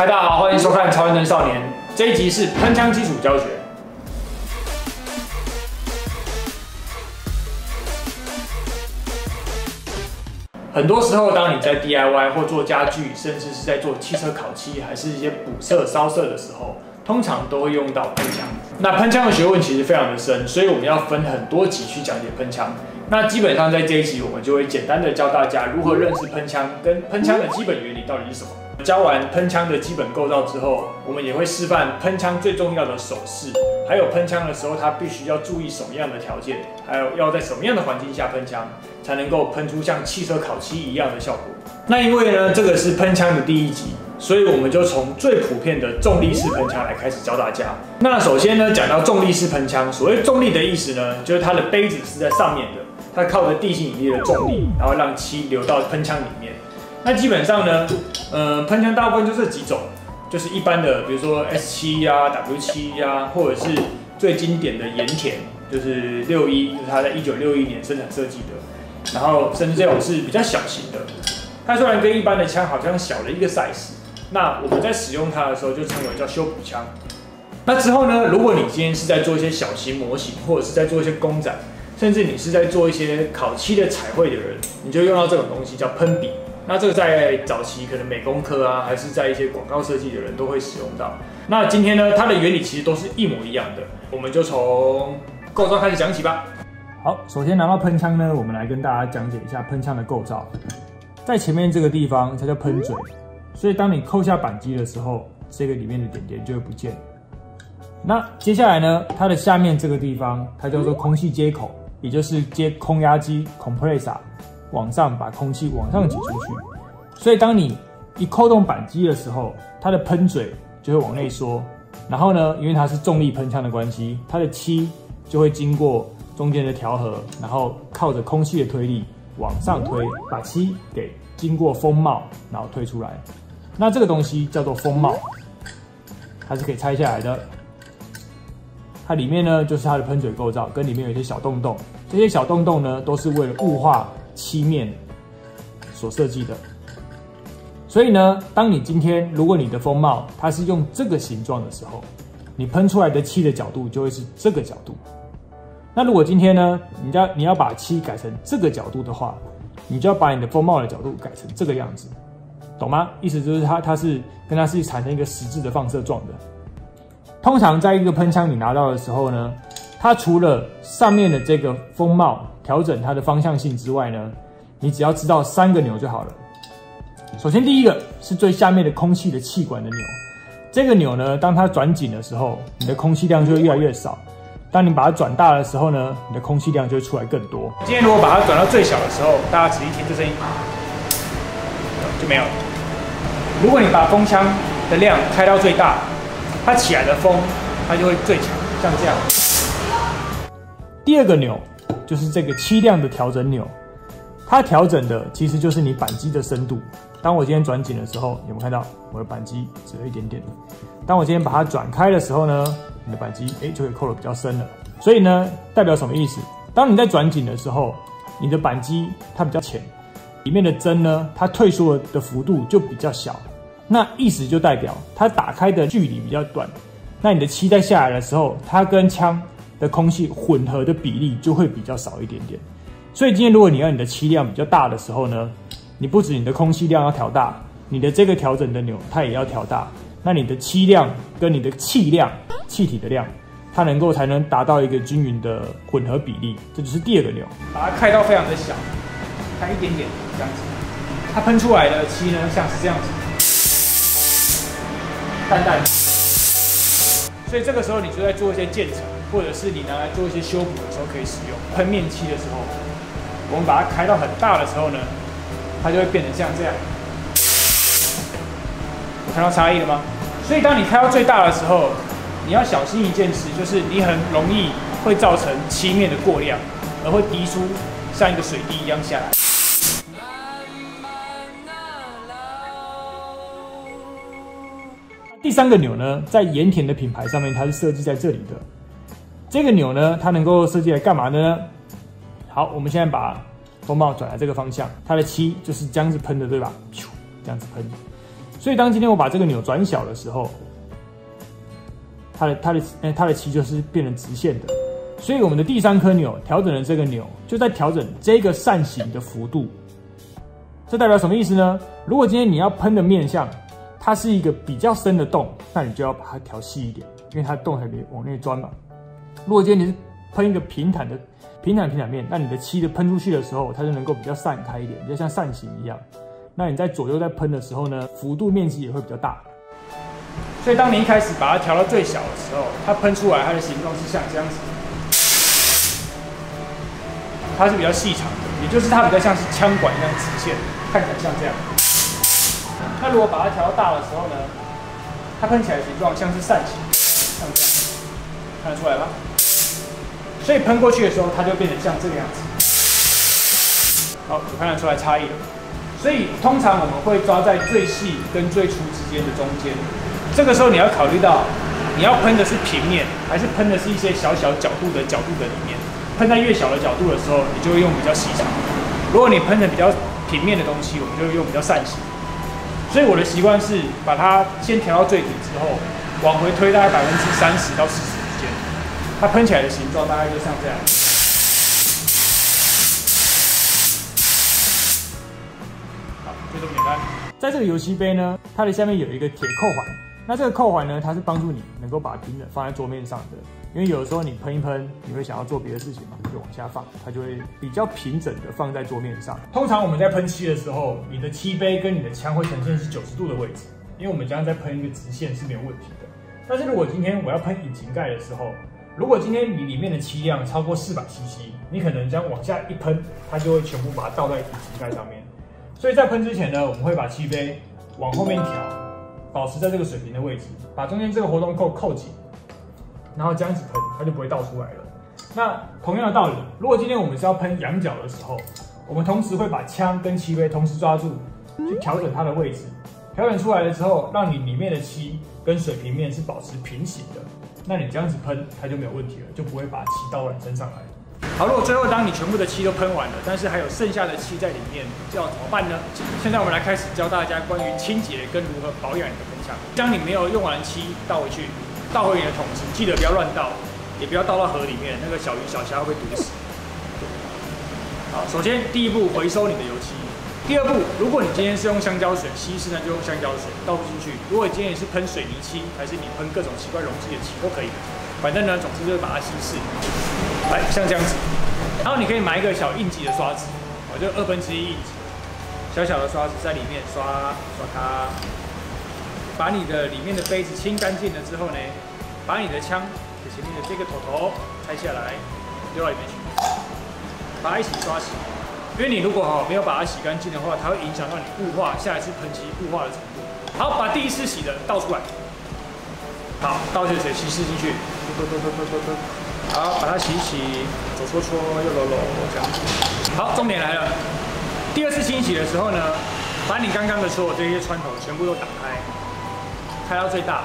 嗨，大家好，欢迎收看《超认真少年》。这一集是喷枪基础教学。很多时候，当你在 DIY 或做家具，甚至是在做汽车烤漆，还是一些补色、烧色的时候，通常都会用到喷枪。那喷枪的学问其实非常的深，所以我们要分很多集去讲解喷枪。 那基本上在这一集，我们就会简单的教大家如何认识喷枪，跟喷枪的基本原理到底是什么。教完喷枪的基本构造之后，我们也会示范喷枪最重要的手势，还有喷枪的时候它必须要注意什么样的条件，还有要在什么样的环境下喷枪，才能够喷出像汽车烤漆一样的效果。那因为呢，这个是喷枪的第一集。 所以我们就从最普遍的重力式喷枪来开始教大家。那首先呢，讲到重力式喷枪，所谓重力的意思呢，就是它的杯子是在上面的，它靠着地心引力的重力，然后让漆流到喷枪里面。那基本上呢，喷枪大部分就这几种，就是一般的，比如说 S7啊、W7啊，或者是最经典的盐田，就是61，就是它在1961年生产设计的。然后甚至这种是比较小型的，它虽然跟一般的枪好像小了一个 size。 那我们在使用它的时候，就称为叫修补枪。那之后呢，如果你今天是在做一些小型模型，或者是在做一些公仔，甚至你是在做一些烤漆的彩绘的人，你就用到这种东西叫喷笔。那这个在早期可能美工科啊，还是在一些广告设计的人都会使用到。那今天呢，它的原理其实都是一模一样的，我们就从构造开始讲起吧。好，首先拿到喷枪呢，我们来跟大家讲解一下喷枪的构造。在前面这个地方，它叫喷嘴。 所以，当你扣下扳机的时候，这个里面的点点就会不见了。那接下来呢，它的下面这个地方，它叫做空气接口，也就是接空压机 （compressor） 往上把空气往上挤出去。所以，当你一扣动扳机的时候，它的喷嘴就会往内缩。然后呢，因为它是重力喷枪的关系，它的漆就会经过中间的调和，然后靠着空气的推力往上推，把漆给经过风帽，然后推出来。 那这个东西叫做风帽，它是可以拆下来的。它里面呢就是它的喷嘴构造，跟里面有一些小洞洞。这些小洞洞呢都是为了雾化漆面所设计的。所以呢，当你今天如果你的风帽它是用这个形状的时候，你喷出来的漆的角度就会是这个角度。那如果今天呢，你要把漆改成这个角度的话，你就要把你的风帽的角度改成这个样子。 懂吗？意思就是它是产生一个实质的放射状的。通常在一个喷枪你拿到的时候呢，它除了上面的这个风帽调整它的方向性之外呢，你只要知道三个钮就好了。首先第一个是最下面的空气的气管的钮，这个钮呢，当它转紧的时候，你的空气量就会越来越少；当你把它转大的时候呢，你的空气量就会出来更多。今天如果把它转到最小的时候，大家仔细听这声音，就没有了。 如果你把风枪的量开到最大，它起来的风它就会最强，像这样。第二个钮就是这个漆量的调整钮，它调整的其实就是你扳机的深度。当我今天转紧的时候，有没有看到我的扳机只有一点点？当我今天把它转开的时候呢，你的扳机就会扣得比较深了。所以呢，代表什么意思？当你在转紧的时候，你的扳机它比较浅。 里面的针呢，它退缩的幅度就比较小，那意思就代表它打开的距离比较短，那你的漆在下来的时候，它跟枪的空气混合的比例就会比较少一点点。所以今天如果你要你的漆量比较大的时候呢，你不止你的空气量要调大，你的这个调整的钮它也要调大，那你的漆量跟你的气量、气体的量，它才能达到一个均匀的混合比例，这就是第二个钮，把它开到非常的小。 开一点点这样子，它喷出来的漆呢，像是这样子，淡淡的。所以这个时候你就在做一些建材，或者是你拿来做一些修补的时候可以使用。喷面漆的时候，我们把它开到很大的时候呢，它就会变成像这样。有看到差异了吗？所以当你开到最大的时候，你要小心一件事，就是你很容易会造成漆面的过量，而会滴出像一个水滴一样下来。 第三个钮呢，在盐田的品牌上面，它是设计在这里的。这个钮呢，它能够设计来干嘛的呢？好，我们现在把风帽转来这个方向，它的漆就是这样子喷的，对吧？这样子喷。所以当今天我把这个钮转小的时候，它的旗就是变成直线的。所以我们的第三颗钮调整了这个钮，就在调整这个扇形的幅度。这代表什么意思呢？如果今天你要喷的面向它是一个比较深的洞，那你就要把它调细一点，因为它洞还得往内钻嘛。如果今天你是喷一个平坦面，那你的漆的喷出去的时候，它就能够比较散开一点，比较像扇形一样。那你在左右在喷的时候呢，幅度面积也会比较大。所以当你一开始把它调到最小的时候，它喷出来它的形状是像这样子，它是比较细长的，也就是它比较像是枪管一样直线，看起来像这样。那如果把它调到大的时候呢，它喷起来的形状像是扇形，像这样，看得出来吗？所以喷过去的时候，它就变成像这个样子。好，我看得出来差异了。所以通常我们会抓在最细跟最粗之间的中间。这个时候你要考虑到，你要喷的是平面，还是喷的是一些小角度的里面。喷在越小的角度的时候，你就会用比较细长；如果你喷的比较平面的东西，我们就会用比较扇形。所以我的习惯是把它先调到最底之后，往回推大概30%到40%之间，它喷起来的形状大概就像这样。好，就这么简单。在这个油漆杯呢，它的下面有一个铁扣环，那这个扣环呢，它是帮助你能够把平整放在桌面上的，因为有的时候你喷一喷，你会想要做别的事情嘛，就往下放，它就会比较平整的放在桌面上。通常我们在喷漆的时候，你的漆杯跟你的枪会呈现是90度的位置，因为我们将在喷一个直线是没有问题的。但是如果今天我要喷引擎盖的时候，如果今天你里面的漆量超过 400cc， 你可能这样往下一喷，它就会全部把它倒在引擎盖上面。所以在喷之前呢，我们会把漆杯往后面调，保持在这个水平的位置，把中间这个活动扣扣紧。然后这样子喷，它就不会倒出来了。那同样的道理，如果今天我们是要喷仰角的时候，我们同时会把枪跟漆杯同时抓住，去调整它的位置。调整出来了之后，让你里面的漆跟水平面是保持平行的。那你这样子喷，它就没有问题了，就不会把漆倒到你身上来。好，如果最后当你全部的漆都喷完了，但是还有剩下的漆在里面，这要怎么办呢？现在我们来开始教大家关于清洁跟如何保养你的喷枪。将你没有用完的漆倒回去。倒回你的桶子，记得不要乱倒，也不要倒到河里面，那个小鱼小虾会被毒死。好，首先第一步回收你的油漆，第二步，如果你今天是用香蕉水稀释呢，就用香蕉水倒进去；如果你今天也是喷水泥漆，还是你喷各种奇怪溶剂的漆都可以，反正呢，总之就是把它稀释，来像这样子。然后你可以买一个小硬级的刷子，我就1/2硬级，小小的刷子在里面刷刷它。把你的里面的杯子清干净了之后呢，把你的枪的前面的这个头拆下来，丢到里面去，把它一起刷洗。因为你如果没有把它洗干净的话，它会影响到你雾化，下一次喷漆雾化的程度。好，把第一次洗的倒出来，好，倒些水稀释进去，好，把它洗一洗，左搓搓，右揉揉，这样。好，重点来了，第二次清洗的时候呢，把你刚刚的所有这些穿头全部都打开。开到最大，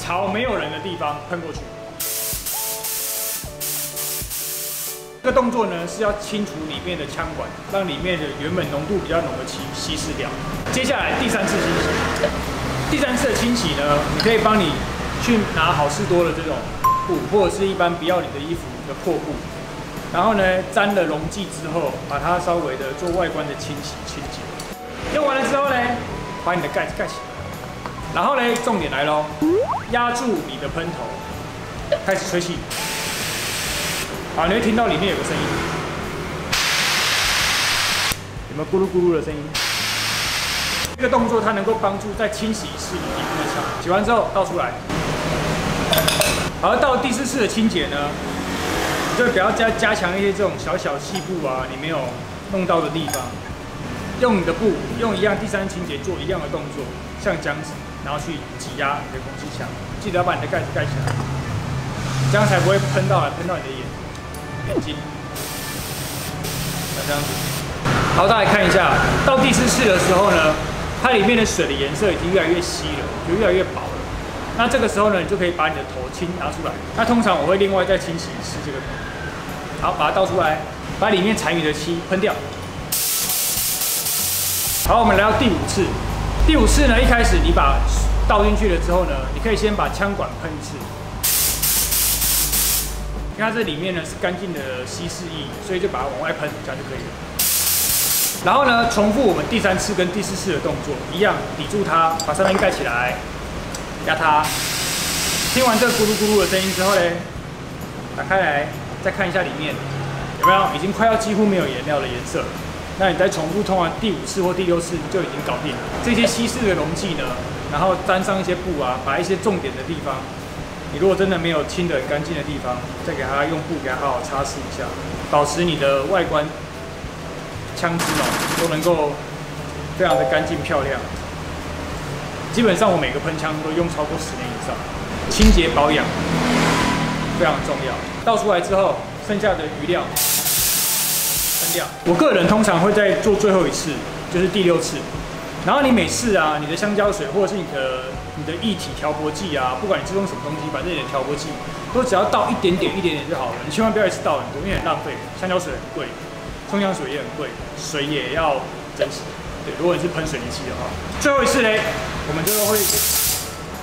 朝没有人的地方喷过去。这个动作呢是要清除里面的枪管，让里面的原本浓度比较浓的漆稀释掉。接下来第三次清洗，第三次的清洗呢，你可以帮你去拿好事多的这种布，或者是一般不要你的衣服的破布，然后呢沾了溶剂之后，把它稍微的做外观的清洗清洁。用完了之后呢，把你的盖子盖起来。然后呢，重点来喽，压住你的喷头，开始吹气。好，你会听到里面有个声音，有没有咕噜咕噜的声音？这个动作它能够帮助在清洗室里面的枪，洗完之后倒出来。而到第四次的清洁呢，就不要加强一些这种小细部啊，你没有弄到的地方，用你的布，用一样第三清洁做一样的动作，像这样子。然后去挤压你的空气枪，记得要把你的盖子盖起来，这样才不会喷到你的眼睛。像这样子。好，大家来看一下，到第四次的时候呢，它里面的水的颜色已经越来越稀了，就越来越薄了。那这个时候呢，你就可以把你的头清拿出来。那通常我会另外再清洗一次这个头，好，把它倒出来，把里面残余的漆喷掉。好，我们来到第5次。第五次呢，一开始你把倒进去了之后呢，你可以先把枪管喷一次，因为它这里面呢是干净的稀释液，所以就把它往外喷，这样就可以了。然后呢，重复我们第三次跟第四次的动作一样，抵住它，把上面盖起来，压它。听完这咕噜咕噜的声音之后呢，打开来再看一下里面有没有已经快要几乎没有颜料的颜色。 那你再重复通完第五次或第六次，就已经搞定了。这些稀释的溶剂呢，然后沾上一些布啊，把一些重点的地方，你如果真的没有清得很干净的地方，再给它用布给它好好擦拭一下，保持你的外观枪支哦都能够非常的干净漂亮。基本上我每个喷枪都用超过10年以上，清洁保养非常重要。倒出来之后，剩下的余料。 我个人通常会在做最后一次，就是第六次。然后你每次啊，你的香蕉水或者是你的液体调拨剂啊，不管你是用什么东西，反正你的调拨剂都只要倒一点点、一点点就好了。你千万不要一次倒很多，因为很浪费。香蕉水很贵，葱香水也很贵，水也要珍惜。对，如果你是喷水泥漆的话，最后一次嘞，我们就会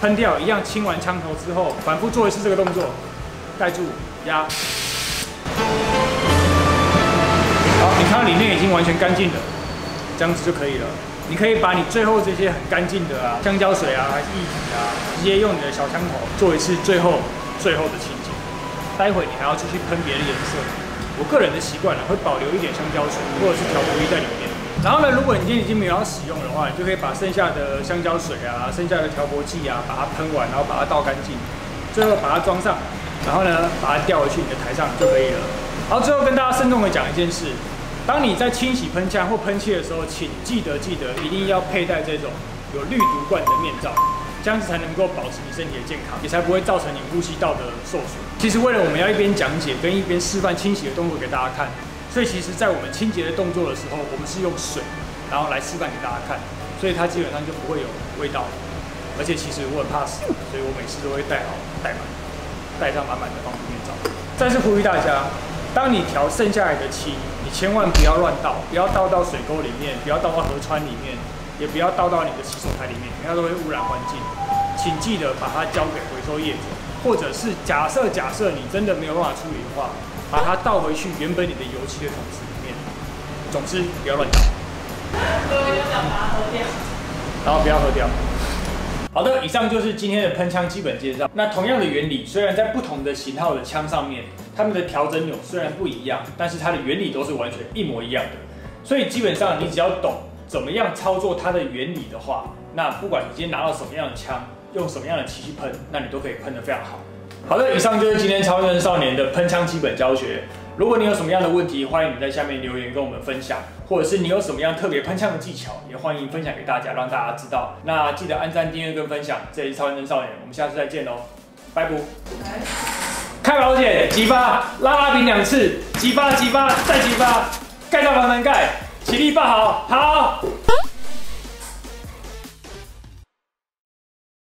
喷掉一样。清完枪头之后，反复做一次这个动作，盖住压。 好，你看到里面已经完全干净了，这样子就可以了。你可以把你最后这些很干净的啊，香蕉水啊、还是液体啊，直接用你的小枪头做一次最后的清洁。待会你还要继续喷别的颜色。我个人的习惯呢，会保留一点香蕉水或者是调味液在里面。然后呢，如果你今天已经没有要使用的话，你就可以把剩下的香蕉水啊、剩下的调味剂啊，把它喷完，然后把它倒干净，最后把它装上，然后呢，把它吊回去你的台上就可以了。 好，最后跟大家慎重的讲一件事：当你在清洗喷枪或喷漆的时候，请记得一定要佩戴这种有滤毒罐的面罩，这样子才能够保持你身体的健康，也才不会造成你呼吸道的受损。其实为了我们要一边讲解跟一边示范清洗的动作给大家看，所以其实在我们清洁的动作的时候，我们是用水然后来示范给大家看，所以它基本上就不会有味道。而且其实我很怕死，所以我每次都会戴上满满的防毒面罩。再次呼吁大家。 当你调剩下来的漆，你千万不要乱倒，不要倒到水沟里面，不要倒到河川里面，也不要倒到你的洗手台里面，因为它都会污染环境。请记得把它交给回收业者，或者是假设你真的没有办法处理的话，把它倒回去原本你的油漆的桶子里面。总之不要乱倒。然后不要喝掉。 好的，以上就是今天的喷枪基本介绍。那同样的原理，虽然在不同的型号的枪上面，它们的调整钮虽然不一样，但是它的原理都是完全一模一样的。所以基本上你只要懂怎么样操作它的原理的话，那不管你今天拿到什么样的枪，用什么样的漆去喷，那你都可以喷得非常好。好的，以上就是今天超认真少年的喷枪基本教学。如果你有什么样的问题，欢迎你在下面留言跟我们分享。 或者是你有什么样特别喷枪的技巧，也欢迎分享给大家，让大家知道。那记得按赞、订阅跟分享。这里是超认真少年，我们下次再见喽，拜拜。开保险，急发，拉柄2次，急发，再急发，盖到防弹盖，起立抱好，好。